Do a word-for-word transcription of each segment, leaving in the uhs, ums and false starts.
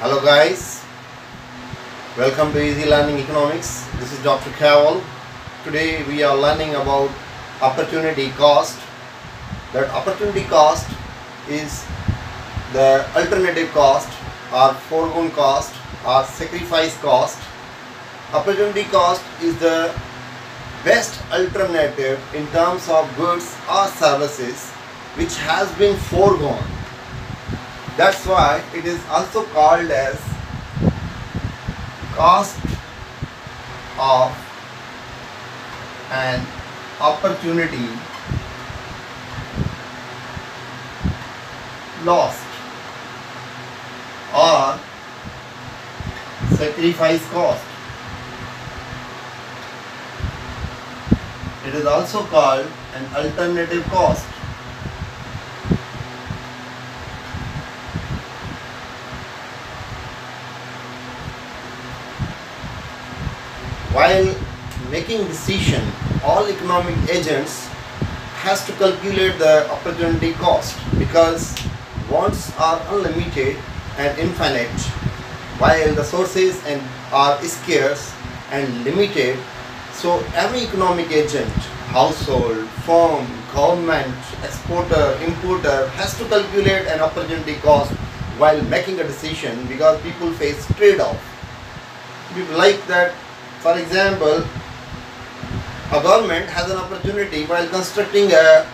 Hello guys, welcome to Easy Learning Economics. This is Doctor Kaval. Today we are learning about opportunity cost. That opportunity cost is the alternative cost or foregone cost or sacrifice cost. Opportunity cost is the best alternative in terms of goods or services which has been foregone. That's why it is also called as cost of an opportunity lost or sacrifice cost. It is also called an alternative cost. While making decision, all economic agents has to calculate the opportunity cost because wants are unlimited and infinite, while the sources and are scarce and limited. So every economic agent, household, firm, government, exporter, importer has to calculate an opportunity cost while making a decision because people face trade-off. People like that. For example, a government has an opportunity while constructing a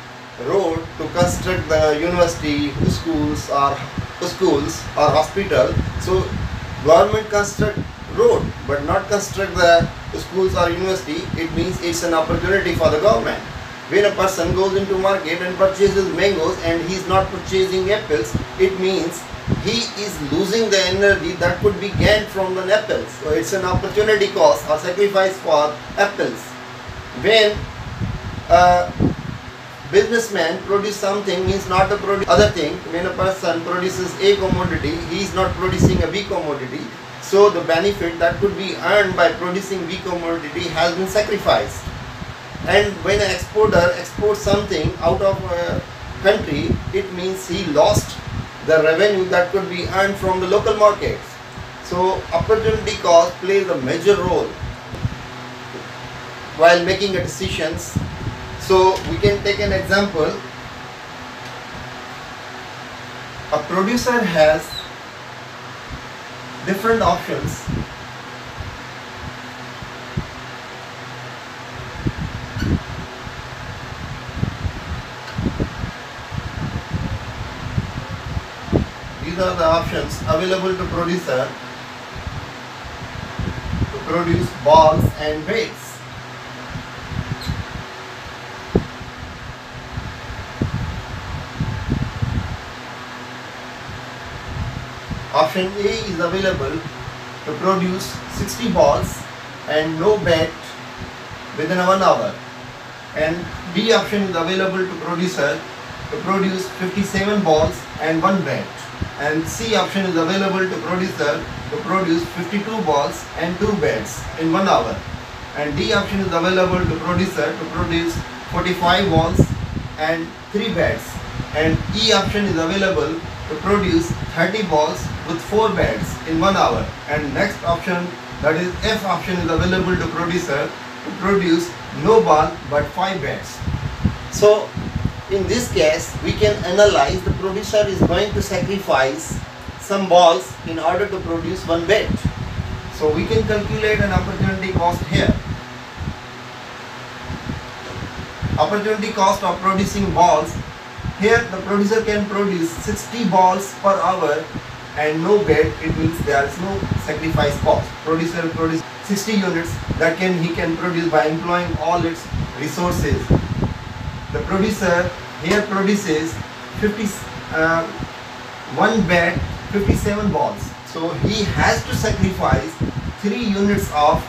road to construct the university, schools or schools or hospital. So government construct road but not construct the schools or university. It means it's an opportunity for the government. When a person goes into market and purchases mangoes and he's not purchasing apples, it means he is losing the energy that could be gained from the apples. So it's an opportunity cost or sacrifice for apples. When a businessman produces something, he is not to produce other thing. When a person produces a commodity, he is not producing a B commodity. So the benefit that could be earned by producing B commodity has been sacrificed. And when an exporter exports something out of a country, it means he lost the revenue that could be earned from the local markets. So opportunity cost plays a major role while making decisions. So we can take an example. A producer has different options are the options available to producer to produce balls and weights. Option A is available to produce sixty balls and no bat within one hour, and B option is available to producer to produce fifty-seven balls and one bat, and C option is available to producer to produce fifty-two balls and two bats in one hour, and D option is available to producer to produce forty-five balls and three bats, and E option is available to produce thirty balls with four bats in one hour, and next option, that is F option, is available to producer to produce no ball but five bats. So in this case, we can analyze the producer is going to sacrifice some balls in order to produce one bet. So we can calculate an opportunity cost here. Opportunity cost of producing balls. Here the producer can produce sixty balls per hour and no bet. It means there is no sacrifice cost. Producer produces sixty units that can he can produce by employing all its resources. The producer here produces fifty, uh, one bat, fifty-seven balls. So he has to sacrifice three units of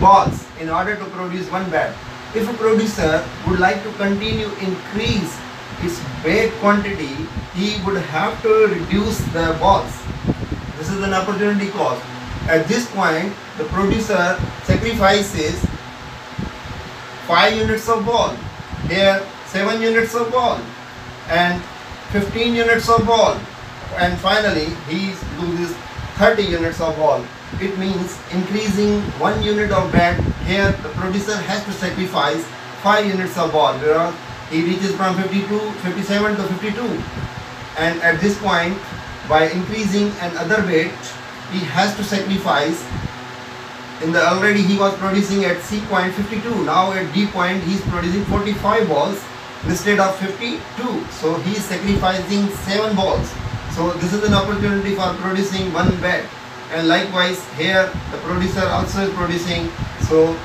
balls in order to produce one bat. If a producer would like to continue increase its bat quantity, he would have to reduce the balls. This is an opportunity cost. At this point, the producer sacrifices five units of ball. Here seven units of ball and fifteen units of ball and finally he loses thirty units of wall. It means increasing one unit of bed. Here the producer has to sacrifice five units of wall, whereas he reaches from fifty-two, fifty-seven to fifty-two, and at this point by increasing another weight he has to sacrifice. In the already he was producing at C point fifty-two, now at D point he is producing forty-five balls instead of fifty-two, so he is sacrificing seven balls. So this is an opportunity for producing one bed, and likewise here the producer also is producing. So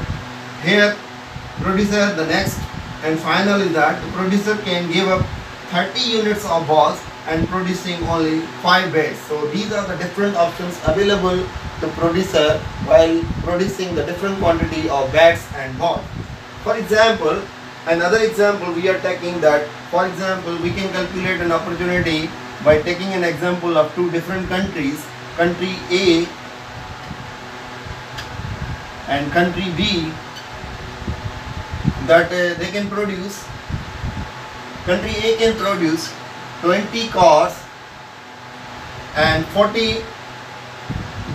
here producer the next, and finally that the producer can give up thirty units of balls and producing only five beds. So these are the different options available to producer while producing the different quantity of beds and balls. For example, another example we are taking that, for example, we can calculate an opportunity by taking an example of two different countries, country A and country B, that uh, they can produce, country A can produce twenty cars and forty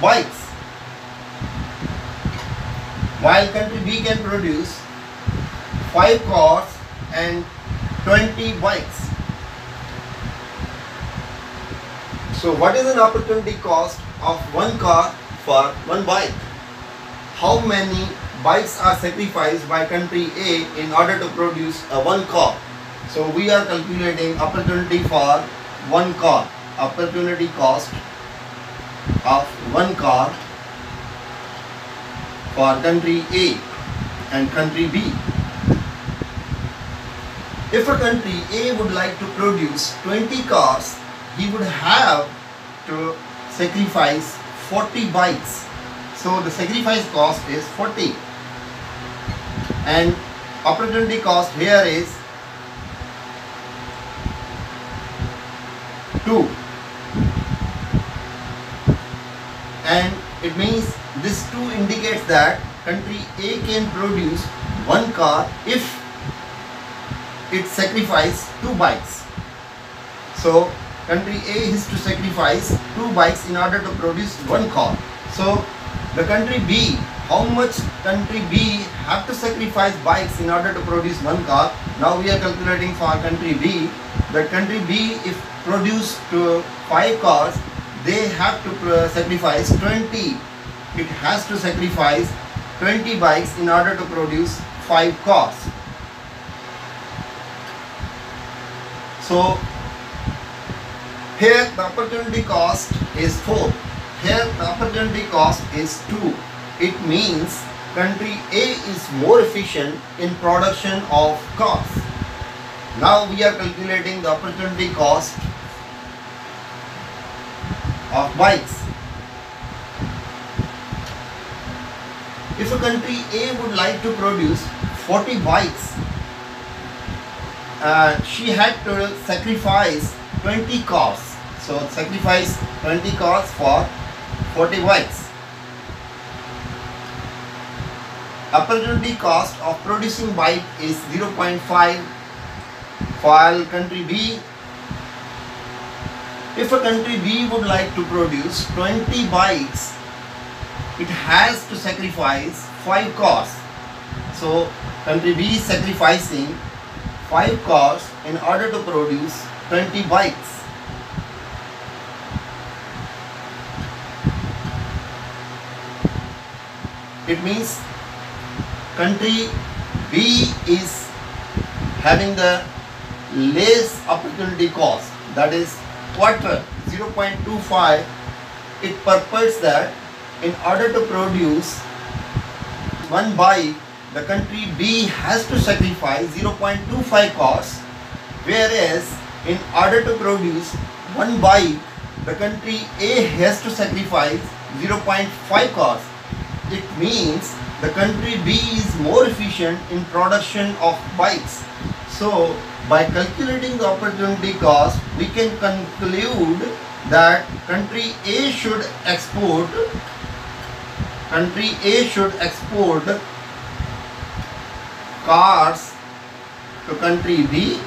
bikes, while country B can produce five cars and twenty bikes. So what is an opportunity cost of one car for one bike? How many bikes are sacrificed by country A in order to produce a one car? So we are calculating opportunity for one car, opportunity cost of one car for country A and country B. If a country A would like to produce twenty cars, he would have to sacrifice forty bikes. So the sacrifice cost is forty, and opportunity cost here is two, and it means this two indicates that country A can produce one car if it sacrifices two bikes. So country A is to sacrifice two bikes in order to produce one car. So the country B, how much country B have to sacrifice bikes in order to produce one car? Now we are calculating for country B. The country B, if produced uh, five cars, they have to uh, sacrifice twenty. It has to sacrifice twenty bikes in order to produce five cars. So here the opportunity cost is four. Here the opportunity cost is two. It means country A is more efficient in production of cars. Now we are calculating the opportunity cost of bikes. If a country A would like to produce forty bikes, uh, she had to sacrifice twenty cars. So sacrifice twenty cars for forty bikes. Opportunity cost of producing bike is zero point five for country B. If a country B would like to produce twenty bikes, it has to sacrifice five cars. So country B is sacrificing five cars in order to produce twenty bikes. It means country B is having the less opportunity cost, that is quarter zero point two five. It purports that in order to produce one bike, the country B has to sacrifice zero point two five cars, whereas in order to produce one bike, the country A has to sacrifice zero point five cars. It means the country B is more efficient in production of bikes. So by calculating the opportunity cost, we can conclude that country A should export country A should export cars to country B,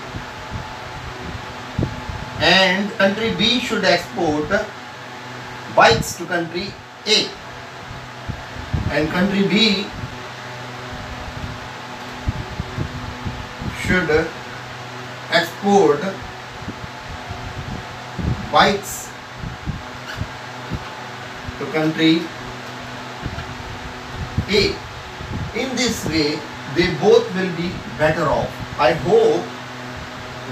and country B should export bikes to country A, and country B should export bikes to country A. In this way, they both will be better off. I hope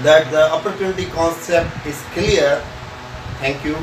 that the opportunity concept is clear. Thank you.